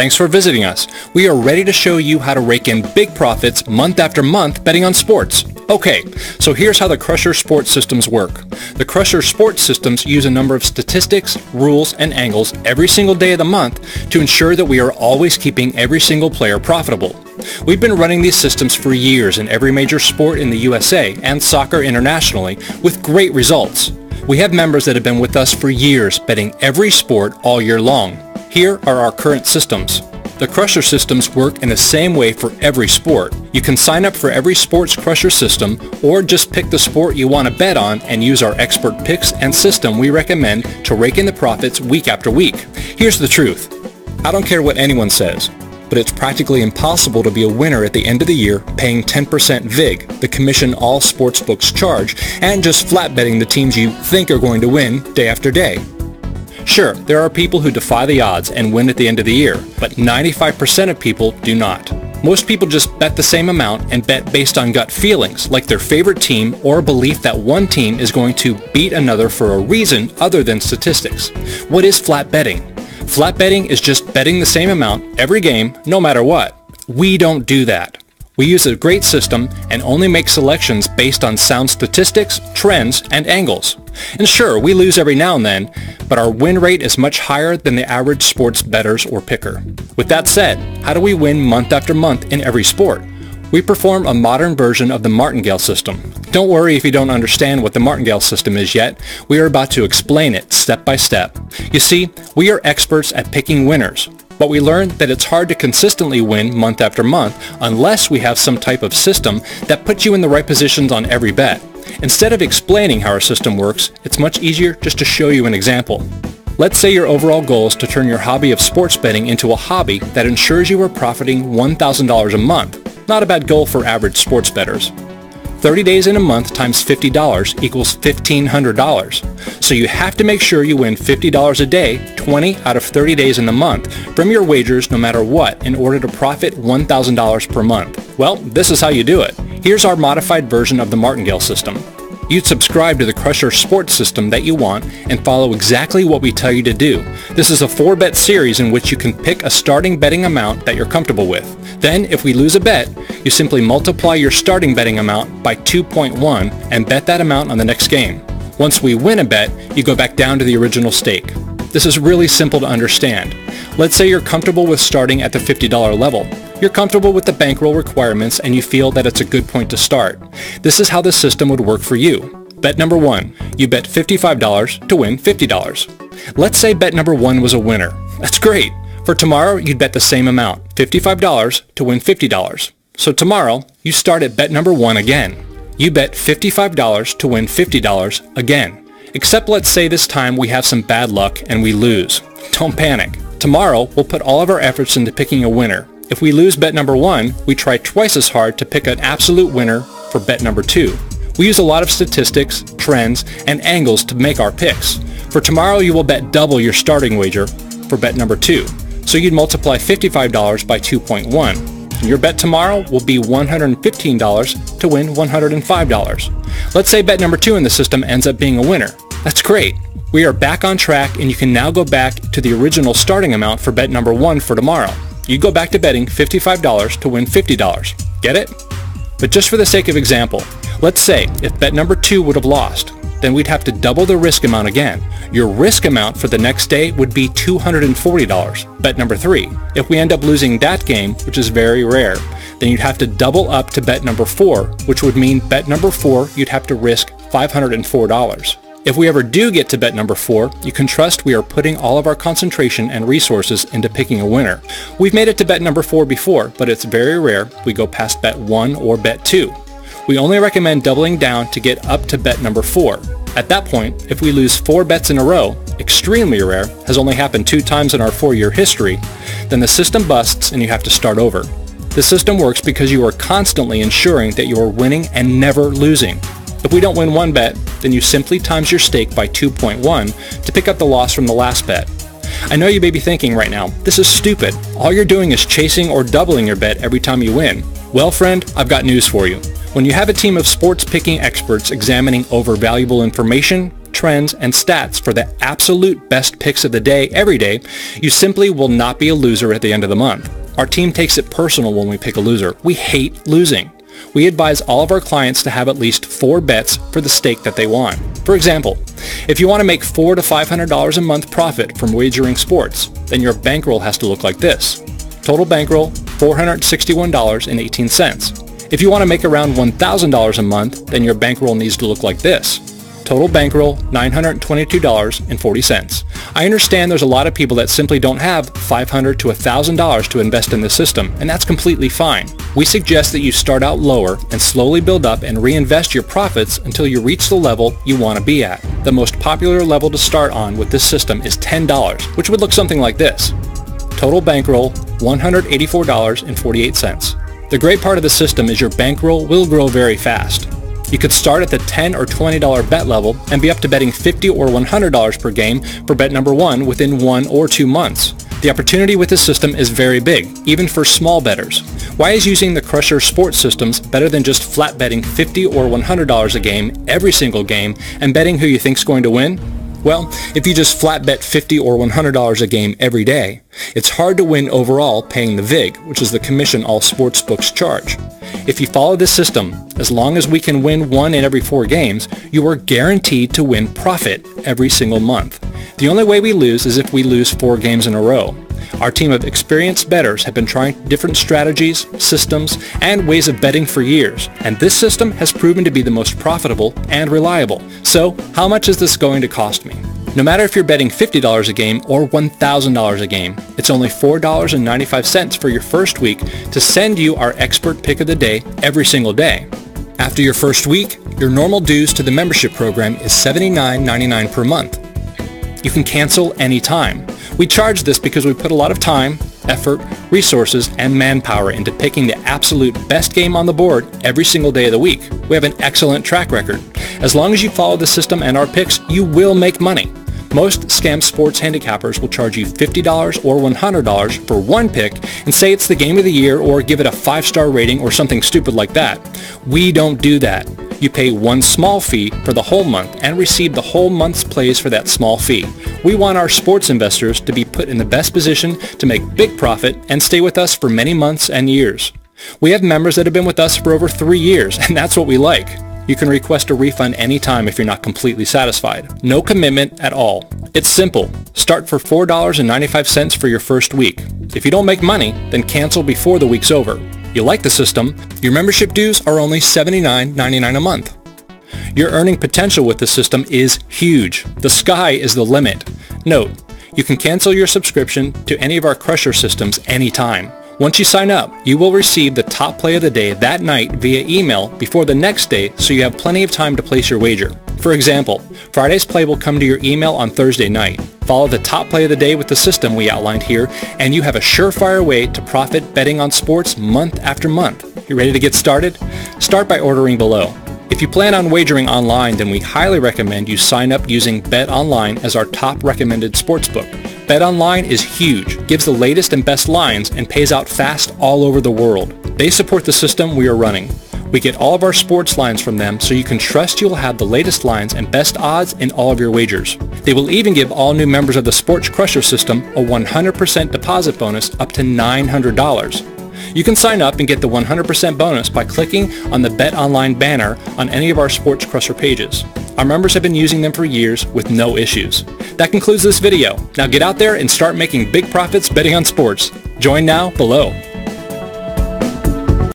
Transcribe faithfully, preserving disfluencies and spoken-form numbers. Thanks for visiting us. We are ready to show you how to rake in big profits month after month betting on sports. Okay, so here's how the Crusher Sports Systems work. The Crusher Sports Systems use a number of statistics, rules, and angles every single day of the month to ensure that we are always keeping every single player profitable. We've been running these systems for years in every major sport in the U S A and soccer internationally with great results. We have members that have been with us for years betting every sport all year long. Here are our current systems. The Crusher systems work in the same way for every sport. You can sign up for every sports Crusher system or just pick the sport you want to bet on and use our expert picks and system we recommend to rake in the profits week after week. Here's the truth. I don't care what anyone says, but it's practically impossible to be a winner at the end of the year paying ten percent vig, the commission all sportsbooks charge, and just flat betting the teams you think are going to win day after day. Sure, there are people who defy the odds and win at the end of the year, but ninety-five percent of people do not. Most people just bet the same amount and bet based on gut feelings, like their favorite team or a belief that one team is going to beat another for a reason other than statistics. What is flat betting? Flat betting is just betting the same amount every game, no matter what. We don't do that. We use a great system and only make selections based on sound statistics, trends, and angles. And sure, we lose every now and then, but our win rate is much higher than the average sports bettors or picker. With that said, how do we win month after month in every sport? We perform a modern version of the Martingale system. Don't worry if you don't understand what the Martingale system is yet. We are about to explain it step by step. You see, we are experts at picking winners. But we learned that it's hard to consistently win month after month unless we have some type of system that puts you in the right positions on every bet. Instead of explaining how our system works, it's much easier just to show you an example. Let's say your overall goal is to turn your hobby of sports betting into a hobby that ensures you are profiting one thousand dollars a month. Not a bad goal for average sports bettors. thirty days in a month times fifty dollars equals fifteen hundred dollars. So you have to make sure you win fifty dollars a day, twenty out of thirty days in the month, from your wagers no matter what, in order to profit one thousand dollars per month. Well, this is how you do it. Here's our modified version of the Martingale system. You'd subscribe to the Crusher Sports system that you want and follow exactly what we tell you to do. This is a four-bet series in which you can pick a starting betting amount that you're comfortable with. Then, if we lose a bet, you simply multiply your starting betting amount by two point one and bet that amount on the next game. Once we win a bet, you go back down to the original stake. This is really simple to understand. Let's say you're comfortable with starting at the fifty dollar level. You're comfortable with the bankroll requirements and you feel that it's a good point to start. This is how the system would work for you. Bet number one, you bet fifty-five dollars to win fifty dollars. Let's say bet number one was a winner. That's great. For tomorrow, you'd bet the same amount, fifty-five dollars to win fifty dollars. So tomorrow, you start at bet number one again. You bet fifty-five dollars to win fifty dollars again. Except let's say this time we have some bad luck and we lose. Don't panic. Tomorrow, we'll put all of our efforts into picking a winner. If we lose bet number one, we try twice as hard to pick an absolute winner for bet number two. We use a lot of statistics, trends, and angles to make our picks. For tomorrow, you will bet double your starting wager for bet number two. So you'd multiply fifty-five dollars by two point one. And your bet tomorrow will be one hundred fifteen dollars to win one hundred five dollars. Let's say bet number two in the system ends up being a winner. That's great. We are back on track and you can now go back to the original starting amount for bet number one for tomorrow. You go back to betting fifty-five dollars to win fifty dollars. Get it? But just for the sake of example, let's say if bet number two would have lost, then we'd have to double the risk amount again. Your risk amount for the next day would be two hundred forty dollars, bet number three. If we end up losing that game, which is very rare, then you'd have to double up to bet number four, which would mean bet number four, you'd have to risk five hundred four dollars. If we ever do get to bet number four, you can trust we are putting all of our concentration and resources into picking a winner. We've made it to bet number four before, but it's very rare we go past bet one or bet two. We only recommend doubling down to get up to bet number four. At that point, if we lose four bets in a row, extremely rare, has only happened two times in our four-year history, then the system busts and you have to start over. The system works because you are constantly ensuring that you are winning and never losing. If we don't win one bet, then you simply times your stake by two point one to pick up the loss from the last bet. I know you may be thinking right now, this is stupid. All you're doing is chasing or doubling your bet every time you win. Well, friend, I've got news for you. When you have a team of sports picking experts examining over valuable information, trends, and stats for the absolute best picks of the day every day, you simply will not be a loser at the end of the month. Our team takes it personal when we pick a loser. We hate losing. We advise all of our clients to have at least four bets for the stake that they want. For example, if you want to make four hundred to five hundred dollars a month profit from wagering sports, then your bankroll has to look like this. Total bankroll, four hundred sixty-one dollars and eighteen cents. If you want to make around one thousand dollars a month, then your bankroll needs to look like this. Total bankroll, nine hundred twenty-two dollars and forty cents. I understand there's a lot of people that simply don't have five hundred to one thousand dollars to invest in the system, and that's completely fine. We suggest that you start out lower and slowly build up and reinvest your profits until you reach the level you want to be at. The most popular level to start on with this system is ten dollars, which would look something like this. Total bankroll, one hundred eighty-four dollars and forty-eight cents. The great part of the system is your bankroll will grow very fast. You could start at the ten or twenty dollar bet level and be up to betting fifty or one hundred dollars per game for bet number one within one or two months. The opportunity with this system is very big, even for small bettors. Why is using the Crusher sports systems better than just flat betting fifty or one hundred dollars a game every single game and betting who you think's going to win? Well, if you just flat bet fifty or one hundred dollars a game every day, it's hard to win overall paying the vig, which is the commission all sportsbooks charge. If you follow this system, as long as we can win one in every four games, you are guaranteed to win profit every single month. The only way we lose is if we lose four games in a row. Our team of experienced bettors have been trying different strategies, systems, and ways of betting for years, and this system has proven to be the most profitable and reliable. So, how much is this going to cost me? No matter if you're betting fifty dollars a game or one thousand dollars a game, it's only four dollars and ninety-five cents for your first week to send you our expert pick of the day every single day. After your first week, your normal dues to the membership program is seventy-nine ninety-nine per month. You can cancel anytime. We charge this because we put a lot of time, effort, resources, and manpower into picking the absolute best game on the board every single day of the week. We have an excellent track record. As long as you follow the system and our picks, you will make money. Most scam sports handicappers will charge you fifty dollars or one hundred dollars for one pick and say it's the game of the year or give it a five-star rating or something stupid like that. We don't do that. You pay one small fee for the whole month and receive the whole month's plays for that small fee. We want our sports investors to be put in the best position to make big profit and stay with us for many months and years. We have members that have been with us for over three years, and that's what we like. You can request a refund anytime if you're not completely satisfied. No commitment at all. It's simple. Start for four dollars and ninety-five cents for your first week. If you don't make money, then cancel before the week's over. You like the system, your membership dues are only seventy-nine ninety-nine a month. Your earning potential with the system is huge. The sky is the limit. Note, you can cancel your subscription to any of our Crusher systems anytime. Once you sign up, you will receive the top play of the day that night via email before the next day, so you have plenty of time to place your wager. For example, Friday's play will come to your email on Thursday night. Follow the top play of the day with the system we outlined here, and you have a surefire way to profit betting on sports month after month. You ready to get started? Start by ordering below. If you plan on wagering online, then we highly recommend you sign up using BetOnline as our top recommended sportsbook. BetOnline is huge, gives the latest and best lines, and pays out fast all over the world. They support the system we are running. We get all of our sports lines from them, so you can trust you'll have the latest lines and best odds in all of your wagers. They will even give all new members of the Sports Crusher system a one hundred percent deposit bonus up to nine hundred dollars. You can sign up and get the one hundred percent bonus by clicking on the BetOnline banner on any of our Sports Crusher pages. Our members have been using them for years with no issues. That concludes this video. Now get out there and start making big profits betting on sports. Join now below.